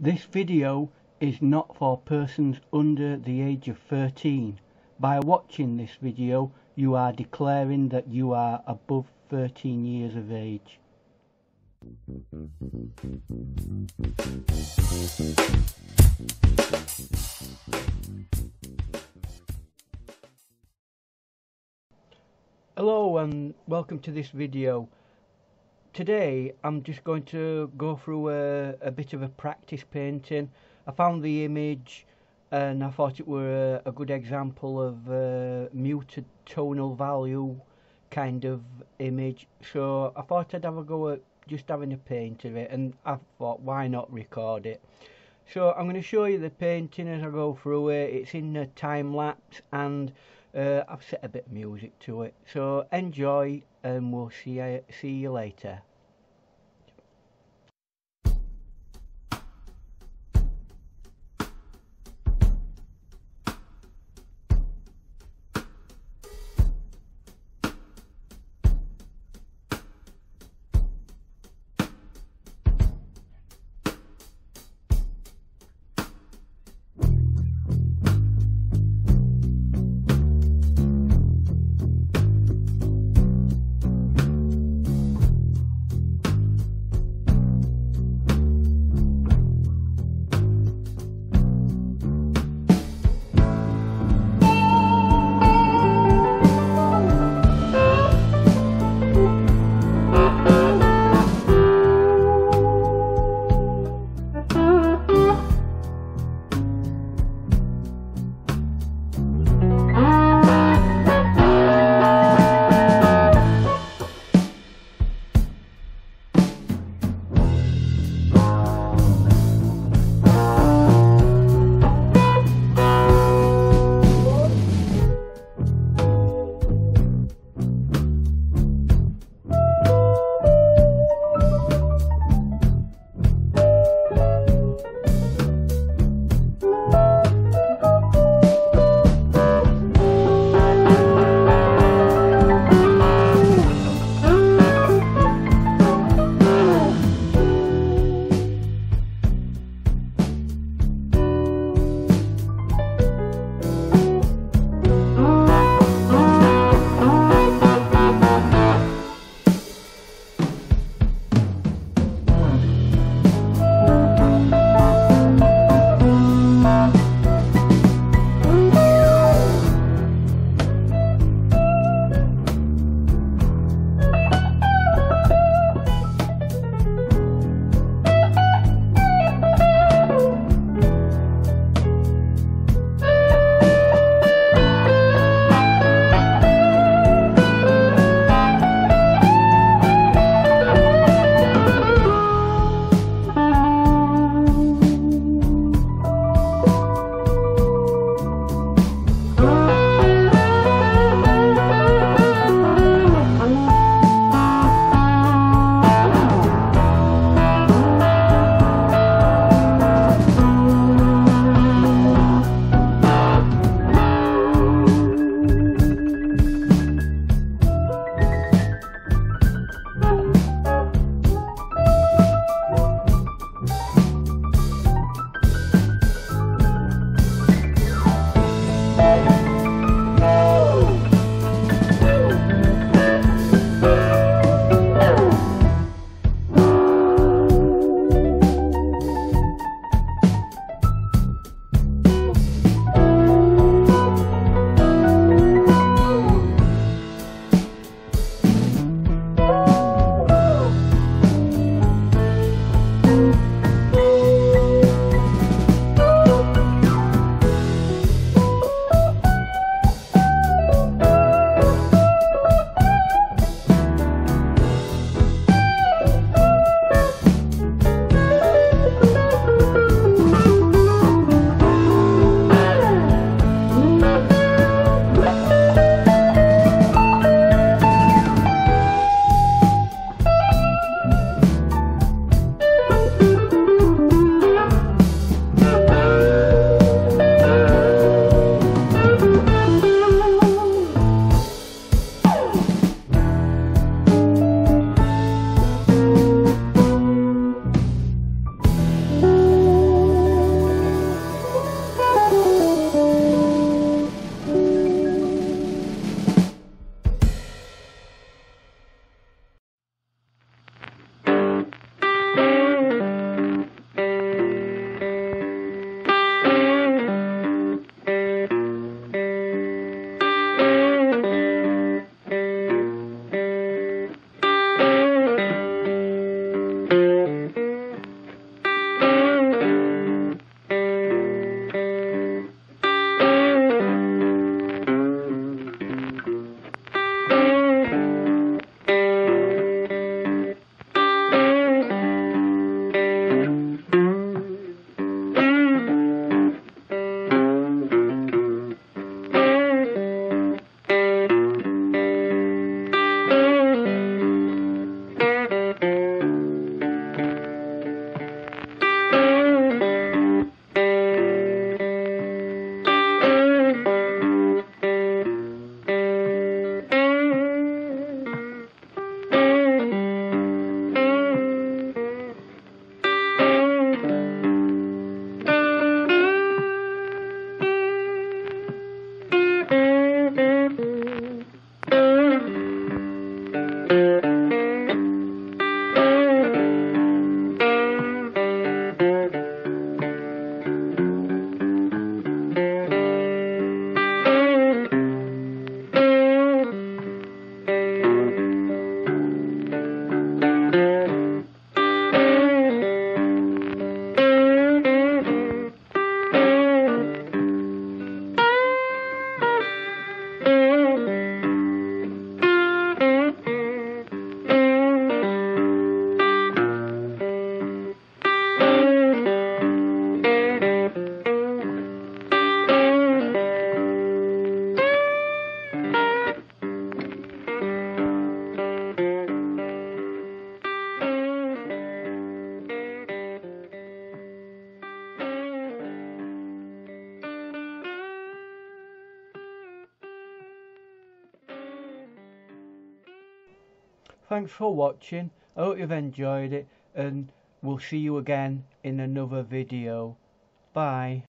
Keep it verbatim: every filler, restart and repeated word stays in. This video is not for persons under the age of thirteen. By watching this video, you are declaring that you are above thirteen years of age. Hello and welcome to this video. Today I'm just going to go through a, a bit of a practice painting. I found the image and I thought it were a, a good example of a muted tonal value kind of image, so I thought I'd have a go at just having a paint of it, and I thought, why not record it? So I'm going to show you the painting as I go through it. It's in a time lapse, and uh, I've set a bit of music to it, so enjoy. And we'll see you, see you later. Thanks for watching. I hope you've enjoyed it, and we'll see you again in another video. Bye.